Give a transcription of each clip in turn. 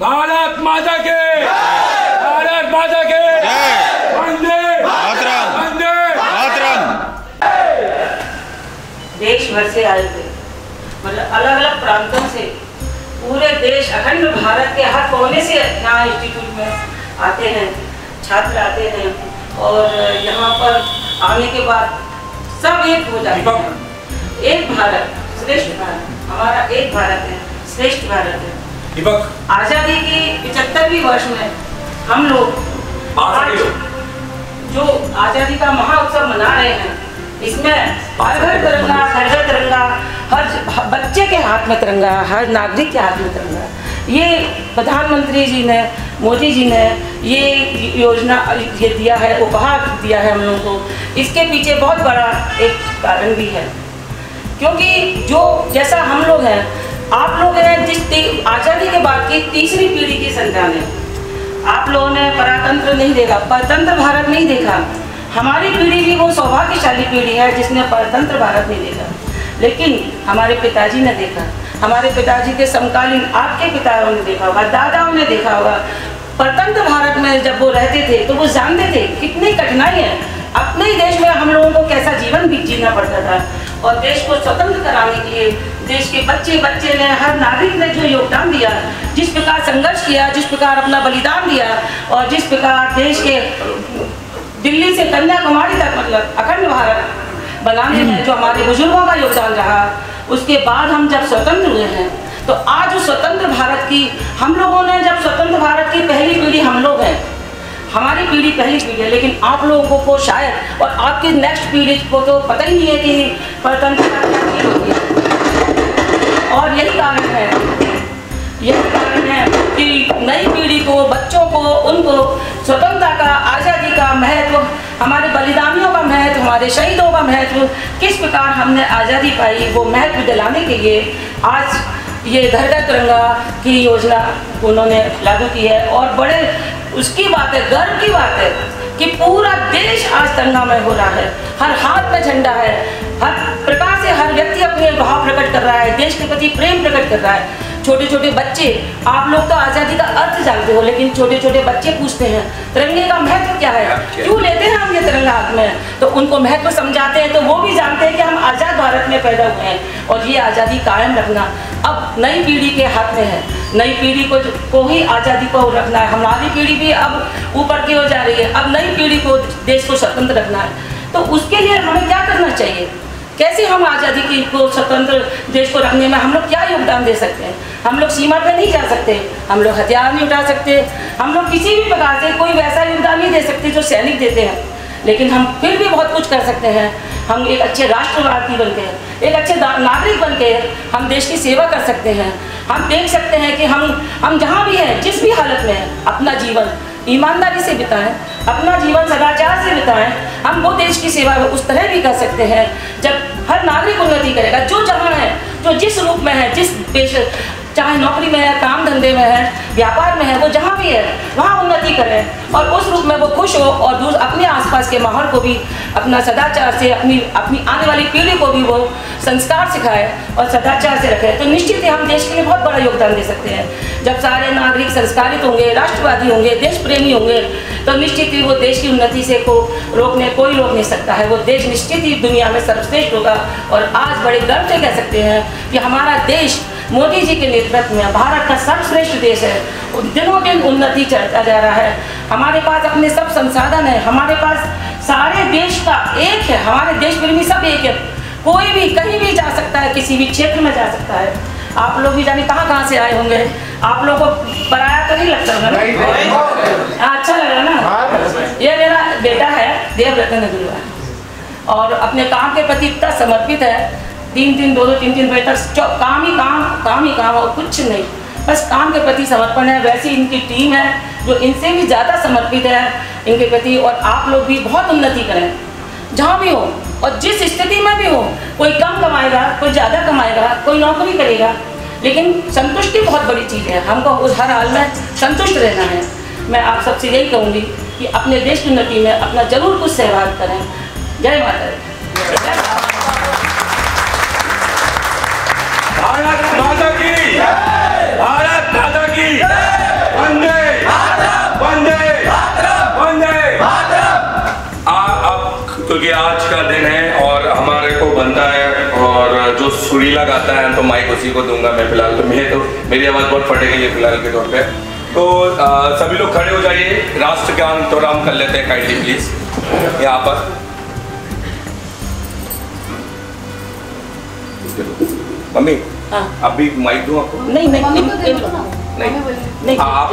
भारत माता के, भारत माता के, वंदे मातरम, वंदे मातरम। देश भर से आए थे, मतलब अलग अलग प्रांतों से, पूरे देश, अखंड भारत के हर कोने से यहाँ इंस्टीट्यूट में आते हैं, छात्र आते हैं, और यहाँ पर आने के बाद सब एक हो जाते हैं। एक भारत, श्रेष्ठ भारत, हमारा एक भारत है, श्रेष्ठ भारत है। आजादी के 75वीं वर्ष में हम लोग आज जो आजादी का महाउत्सव मना रहे हैं, इसमें हर घर तिरंगा, हर घर तिरंगा, हर बच्चे के हाथ में तिरंगा, हर नागरिक के हाथ में तिरंगा। ये प्रधानमंत्री जी ने, मोदी जी ने ये योजना, ये दिया है, उपहार दिया है हम लोगों को। इसके पीछे बहुत बड़ा एक कारण भी है, क्योंकि जो जैसा हम लोग हैं, आप लोग हैं, जिस आज़ादी के बाद की तीसरी पीढ़ी की संतान है। आप लोगों ने परातंत्र नहीं देखा, परतंत्र भारत नहीं देखा। हमारी पीढ़ी भी वो सौभाग्यशाली पीढ़ी है जिसने परतंत्र भारत नहीं देखा, लेकिन हमारे पिताजी ने देखा, हमारे पिताजी के समकालीन आपके पिताओं ने देखा होगा, दादाओं ने देखा होगा। परतंत्र भारत में जब वो रहते थे तो वो जानते थे कितनी कठिनाई है, अपने ही देश में हम लोगों को कैसा जीवन भी जीना पड़ता था। और देश को स्वतंत्र कराने के लिए देश के बच्चे बच्चे ने, हर नागरिक ने जो योगदान दिया, जिस प्रकार संघर्ष किया, जिस प्रकार अपना बलिदान दिया, और जिस प्रकार देश के दिल्ली से कन्याकुमारी तक, मतलब अखंड भारत बनाने में जो हमारे बुजुर्गों का योगदान रहा, उसके बाद हम जब स्वतंत्र हुए हैं, तो आज उस स्वतंत्र भारत की हम लोगों ने, जब स्वतंत्र भारत की पहली पीढ़ी हम लोग हैं, हमारी पीढ़ी पहली पीढ़ी है, लेकिन आप लोगों को शायद, और आपकी नेक्स्ट पीढ़ी को तो पता ही नहीं है कि परतंत्रता। और यही कारण है कि नई पीढ़ी को, बच्चों को, उनको स्वतंत्रता का, आज़ादी का महत्व, हमारे बलिदानियों का महत्व, हमारे शहीदों का महत्व, किस प्रकार हमने आज़ादी पाई, वो महत्व दिलाने के लिए आज ये घर घर तिरंगा की योजना उन्होंने लागू की है। और बड़े उसकी बात है, गर्व की बात है कि पूरा देश आज तिरंगा में हो रहा है, हर हाथ में झंडा है, हर प्रकार से हर व्यक्ति अपने भाव प्रकट कर रहा है, देश के प्रति प्रेम प्रकट कर रहा है। छोटे छोटे बच्चे, आप लोग तो आज़ादी का अर्थ जानते हो, लेकिन छोटे छोटे बच्चे पूछते हैं तिरंगे का महत्व क्या है, क्यों लेते हैं हम ये तिरंगा हाथ में, तो उनको महत्व समझाते हैं, तो वो भी जानते हैं कि हम आज़ाद भारत में पैदा हुए हैं, और ये आज़ादी कायम रखना अब नई पीढ़ी के हाथ में है। नई पीढ़ी को ही आज़ादी को रखना है। हमारी पीढ़ी भी अब ऊपर की हो जा रही है, अब नई पीढ़ी को, देश को स्वतंत्र रखना है, तो उसके लिए हमें क्या करना चाहिए, कैसे हम आज़ादी की को, स्वतंत्र देश को रखने में हम लोग क्या योगदान दे सकते हैं। हम लोग सीमा पर नहीं जा सकते, हम लोग हथियार नहीं उठा सकते, हम लोग किसी भी प्रकार से कोई वैसा योगदान नहीं दे सकते जो सैनिक देते हैं, लेकिन हम फिर भी बहुत कुछ कर सकते हैं। हम एक अच्छे राष्ट्रवादी बन के, एक अच्छे नागरिक बन के हम देश की सेवा कर सकते हैं। हम देख सकते हैं कि हम जहाँ भी हैं, जिस भी हालत में हैं, अपना जीवन ईमानदारी से बिताएं, अपना जीवन सदाचार से बिताएं। हम वो देश की सेवा उस तरह भी कर सकते हैं, जब हर नागरिक उन्नति करेगा, जो जहाँ है, जो जिस रूप में है, जिस पेश, चाहे नौकरी में है, काम धंधे में है, व्यापार में है, वो जहाँ भी है वहाँ उन्नति करें, और उस रूप में वो खुश हो, और दूसरे अपने आसपास के माहौल को भी अपना सदाचार से, अपनी आने वाली पीढ़ी को भी वो संस्कार सिखाए और सदाचार से रखें, तो निश्चित ही हम देश के लिए बहुत बड़ा योगदान दे सकते हैं। जब सारे नागरिक संस्कारित होंगे, राष्ट्रवादी होंगे, देश प्रेमी होंगे, तो निश्चित ही वो देश की उन्नति से को रोकने कोई रोक नहीं सकता है। वो देश निश्चित ही दुनिया में सर्वश्रेष्ठ होगा। और आज बड़े गर्व से कह सकते हैं कि हमारा देश मोदी जी के नेतृत्व में भारत का सर्वश्रेष्ठ देश है। दिनों दिन उन्नति चलता जा रहा है। हमारे पास अपने सब संसाधन है, हमारे पास सारे देश का एक है, हमारे देश प्रेमी सब एक है। कोई भी कहीं भी जा सकता है, किसी भी क्षेत्र में जा सकता है। आप लोग भी जाने कहाँ से आए होंगे, आप लोगों को पराया तो नहीं लगता होगा ना? अच्छा लगा ना? ये मेरा बेटा है, देव रतन, और अपने काम के प्रति इतना समर्पित है। तीन बजे तक काम ही काम और कुछ नहीं, बस काम के प्रति समर्पण है। वैसी इनकी टीम है जो इनसे भी ज़्यादा समर्पित है इनके प्रति। और आप लोग भी बहुत उन्नति करें, जहाँ भी हो और जिस स्थिति में भी हो। कोई कम कमाएगा, कोई ज़्यादा कमाएगा, कोई नौकरी करेगा, लेकिन संतुष्टि बहुत बड़ी चीज़ है। हमको उस हर हाल में संतुष्ट रहना है। मैं आप सबसे यही कहूँगी कि अपने देश की उन्नति में अपना ज़रूर कुछ सहभाग करें। जय माता दी। भारत माता की, भारत माता की। क्योंकि आज का दिन है और हमारे को बनता है, और जो सुरीला गाता है तो माइक उसी को दूंगा मैं फिलहाल। तो मेरी आवाज़ बहुत फट गई है फिलहाल के तौर पे। तो सभी लोग खड़े हो जाइए, राष्ट्रगान तो राम कर लेते हैं काइंडली प्लीज़ यहाँ पर। मम्मी अभी माइक दूँ आपको? नहीं आप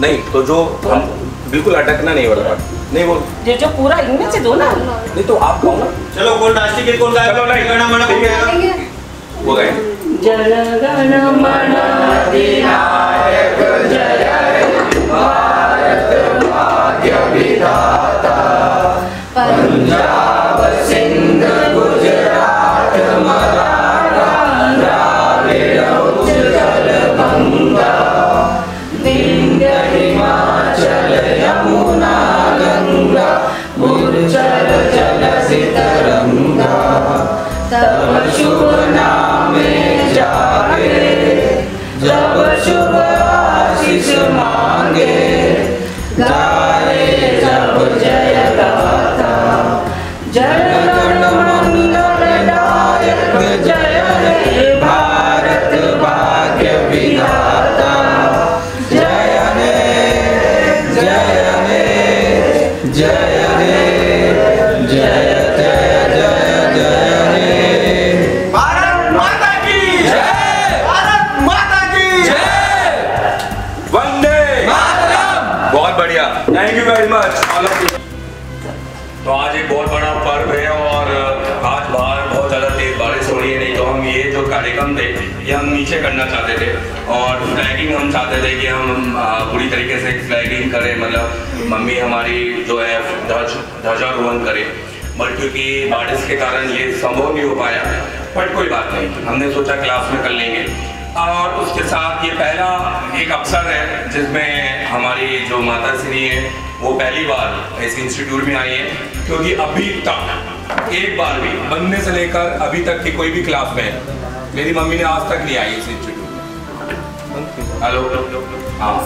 नहीं, तो जो हम बिल्कुल अटकना नहीं वाला बात नहीं, वो जो पूरा इनमें से दो ना, नहीं तो आप कहो ना। चलो बोल राष्ट्रीय कौन गाएगा? चलो नहीं गाना मना गाएंगे, वो गाएंगे जय गाना मना विनायक जय भारत भाग्य विधाता पंजाब सिंध गुजरात मराठा द्राविड़ उत्कल बंगा विंध्य हिमाचल यमुना गंगा गुर्जर जल सितरंगा तब शुभ नामे जागे जब शुभ आशीष मांगे गाए जब जय गाथा जय गण मंगल दायक जय हे भारत भाग्य विधाता जय रे जय जय जय जय रे भारत माता की जय वंदे मातरम। बहुत बढ़िया, थैंक यू वेरी मच। तो आज एक बहुत बड़ा पर्व है और आज बाहर बहुत ज़्यादा तेज बारिश हो रही है, नहीं तो हम ये जो कार्यक्रम थे ये हम नीचे करना चाहते थे, और फ्लैगिंग हम चाहते थे कि हम पूरी तरीके से फ्लैगिंग करें, मतलब मम्मी हमारी जो है ध्वजारोहण करे, बट क्योंकि बारिश के कारण ये संभव नहीं हो पाया। बट कोई बात नहीं, हमने सोचा क्लास में कर लेंगे, और उसके साथ ये पहला एक अवसर है जिसमें हमारी जो माता श्री हैं वो पहली बार इस इंस्टीट्यूट में आई हैं, क्योंकि अभी तक एक बार भी बनने से लेकर अभी तक की कोई भी क्लास में मेरी मम्मी ने आज तक नहीं आई इस इंस्टीट्यूट में। हेलो हाँ,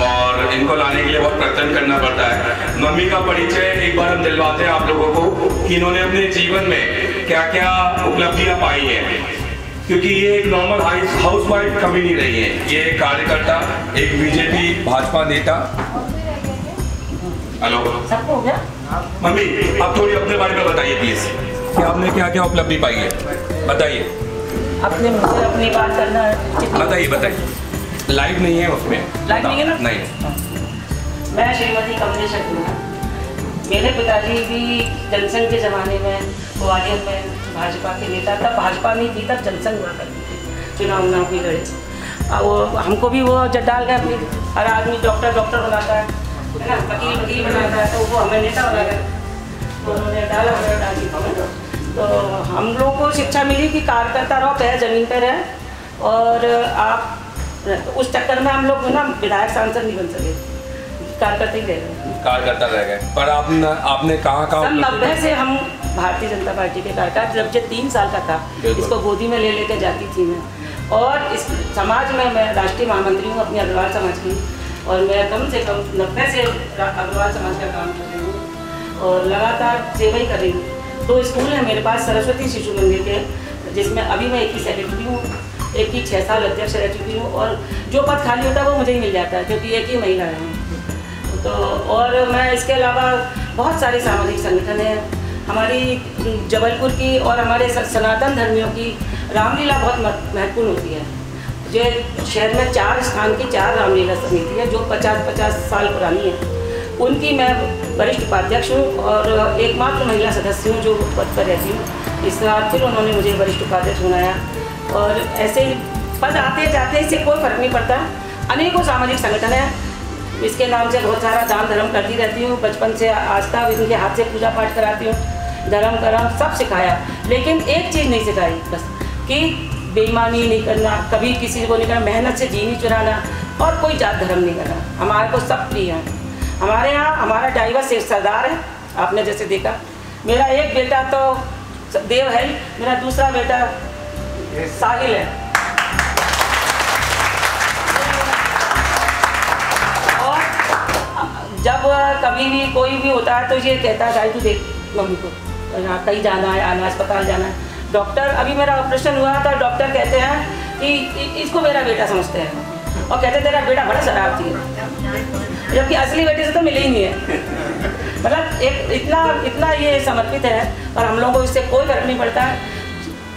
और इनको लाने के लिए बहुत प्रयत्न करना पड़ता है। मम्मी का परिचय एक बार हम दिलवाते हैं आप लोगों को कि इन्होंने अपने जीवन में क्या क्या उपलब्धियां पाई हैं, क्योंकि ये एक नॉर्मल हाउसवाइफ कभी नहीं रही है, ये एक कार्यकर्ता, एक बीजेपी भाजपा नेता। हेलो मम्मी, आप थोड़ी अपने बारे में बताइए प्लीज कि आपने क्या क्या उपलब्धि पाई है, बताइए। अपने मुझे अपनी बात करना बताइए बताइए, लाइव नहीं है उसमें, लाइव नहीं है ना? नहीं। मैं श्रीमती कमलेश शर्मा, मेरे पिताजी भी जनसंघ के ज़माने में ग्वालियर में भाजपा के नेता था, भाजपा नहीं थी तब, जनसंघ हुआ करती थी, चुनाव भी लड़े, और हमको भी वो जटाल का हर आदमी डॉक्टर बनाता है ना, वकील बनाता है, तो वो हमें नेता बनाता है, तो उन्होंने डाला हमें। तो हम लोगों को शिक्षा मिली कि कार्यकर्ता रहो, पैर जमीन पर है, और आप उस चक्कर में हम लोग ना विधायक सांसद नहीं बन सके, कार्यकर्ता ही रह गए, कार्यकर्ता रह गए। पर आपने कहाँ 90 से हम भारतीय जनता पार्टी के कार्यकर्ता, जब जो 3 साल का था इसको गोदी में ले लेकर जाती थी मैं, और इस समाज में मैं राष्ट्रीय महामंत्री हूँ अपनी अग्रवाल समाज की, और मैं कम से कम 90 से अग्रवाल समाज का काम कर रही हूँ और लगातार सेवा ही कर रही हूँ। 2 स्कूल हैं मेरे पास, सरस्वती शिशु मंदिर के, जिसमें अभी मैं एक की सेक्रेटरी हूँ, एक की 6 साल अध्यक्ष रह चुकी हूँ, और जो पद खाली होता है वो मुझे ही मिल जाता है क्योंकि एक ही महिला है। तो और मैं इसके अलावा बहुत सारे सामाजिक संगठन हैं, हमारी जबलपुर की और हमारे सनातन धर्मियों की रामलीला बहुत महत्वपूर्ण होती है, जो शहर में 4 स्थान की 4 रामलीला समिति है जो 50-50 साल पुरानी है, उनकी मैं वरिष्ठ उपाध्यक्ष हूँ और एकमात्र महिला सदस्य हूँ जो पद पर रहती हूँ। इस बार फिर उन्होंने मुझे वरिष्ठ उपाध्यक्ष बनाया, और ऐसे ही पद आते जाते इससे कोई फर्क नहीं पड़ता। अनेकों सामाजिक संगठन है इसके नाम से, बहुत सारा दान धर्म करती रहती हूँ, बचपन से आज तक इनके हाथ से पूजा पाठ कराती हूँ, धर्म कर्म सब सिखाया, लेकिन एक चीज़ नहीं सिखाई बस कि बेईमानी नहीं करना, कभी किसी को नहीं करना, मेहनत से जीनी चुराना, और कोई जात धर्म नहीं करना, हमारे को सब प्रिय है। हमारे यहाँ हमारा ड्राइवर शेख सरदार है, आपने जैसे देखा, मेरा एक बेटा तो देव है, मेरा दूसरा बेटा साहिल है, और जब कभी भी कोई भी होता है तो ये कहता है तू देख मम्मी को कहीं जाना है, आना अस्पताल जाना है। डॉक्टर, अभी मेरा ऑपरेशन हुआ था, डॉक्टर कहते हैं कि इसको मेरा बेटा समझते हैं और कहते हैं तेरा बेटा बड़ा शरारती है, जबकि असली बेटे से तो मिले ही नहीं है। मतलब एक इतना इतना ये समर्पित है और हम लोगों को इससे कोई फर्क नहीं पड़ता है।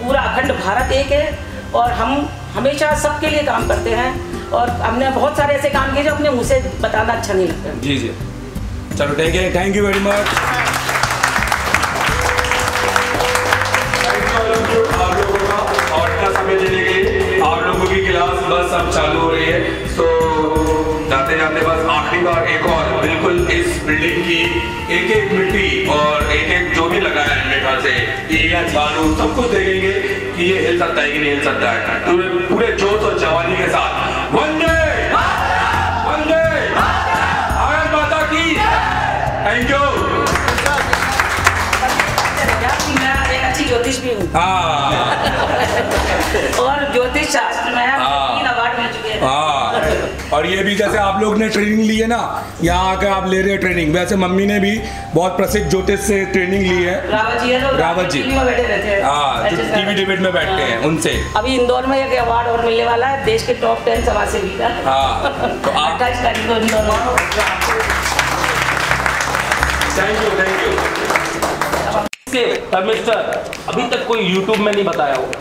पूरा अखंड भारत एक है और हम हमेशा सबके लिए काम करते हैं और हमने बहुत सारे ऐसे काम किए जो अपने मुँह से बताना अच्छा नहीं लगता। जी जी, चलो ठीक है, थैंक यू वेरी मच। आप लोगों का और इतना समय देने के लिए। आप लोगों की क्लास बस अब चालू हो रही है, सो जाते जाते बस आखिरी बार एक और, बिल्कुल इस बिल्डिंग की एक एक मिट्टी और एक एक जो भी लगाया है मेरे ख्याल से ये बालू सब कुछ देखेंगे कि ये हिल सकता है कि नहीं हिल सकता है, पूरे जोश और जवानी के साथ। वंदे वंदे भारत माता की। Thank you. ज्योतिष भी हूँ और ज्योतिष शास्त्र में तीन अवार्ड मिल चुके हैं। और ये भी जैसे आप लोग ने ट्रेनिंग ली है ना, यहाँ आकर आप ले रहे हैं ट्रेनिंग, वैसे मम्मी ने भी बहुत प्रसिद्ध ज्योतिष से ट्रेनिंग ली है। रावत जी टीवी डिबेट में बैठते हैं उनसे। अभी इंदौर में एक अवार्ड और मिलने वाला है, देश के टॉप 10 समाजसेवी का। Thank you. अभी तक कोई YouTube में नहीं बताया होगा।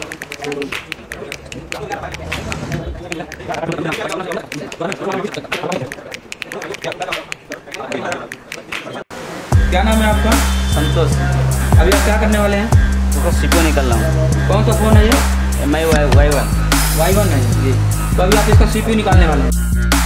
क्या नाम है आपका? संतोष। अभी आप क्या करने वाले हैं? तो सीपो निकलना हूँ। कौन सा फोन है ये? MI Y1 है जी। तो अभी आप इसका CPU निकालने वाले हैं।